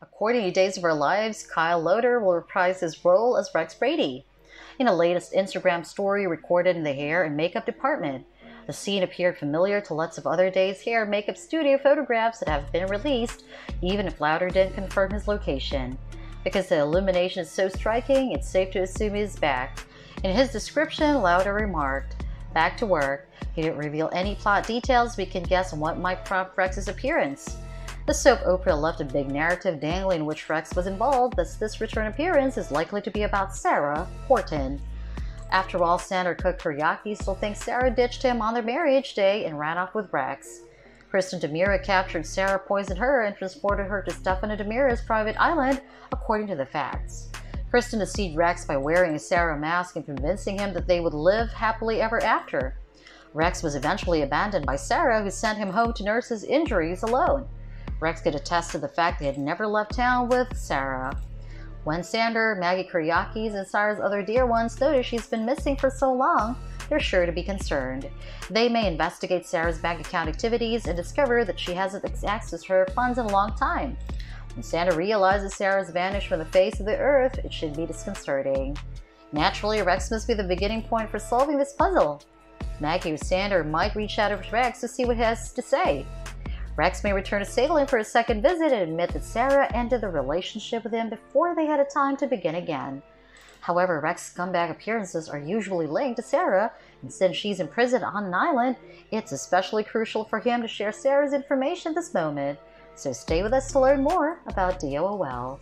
According to Days of Our Lives, Kyle Lowder will reprise his role as Rex Brady. In a latest Instagram story recorded in the hair and makeup department, the scene appeared familiar to lots of other Days hair and makeup studio photographs that have been released, even if Lowder didn't confirm his location. Because the illumination is so striking, it's safe to assume he is back. In his description, Lowder remarked, "Back to work." He didn't reveal any plot details. We can guess what might prompt Rex's appearance. The soap opera left a big narrative dangling in which Rex was involved, thus this return appearance is likely to be about Sarah Horton. After all, Xander Cook Kiriakis still thinks Sarah ditched him on their marriage day and ran off with Rex. Kristen Demira captured Sarah, poisoned her, and transported her to Stefano Demira's private island, according to the facts. Kristen deceived Rex by wearing a Sarah mask and convincing him that they would live happily ever after. Rex was eventually abandoned by Sarah, who sent him home to nurse his injuries alone. Rex could attest to the fact they had never left town with Sarah. When Xander, Maggie Kiriakis, and Sarah's other dear ones notice she's been missing for so long, they're sure to be concerned. They may investigate Sarah's bank account activities and discover that she hasn't accessed her funds in a long time. When Xander realizes Sarah's vanished from the face of the earth, it should be disconcerting. Naturally, Rex must be the beginning point for solving this puzzle. Maggie or Xander might reach out to Rex to see what he has to say. Rex may return to Salem for a second visit and admit that Sarah ended the relationship with him before they had a time to begin again. However, Rex's comeback appearances are usually linked to Sarah, and since she's in prison on an island, it's especially crucial for him to share Sarah's information at this moment. So stay with us to learn more about DOOL.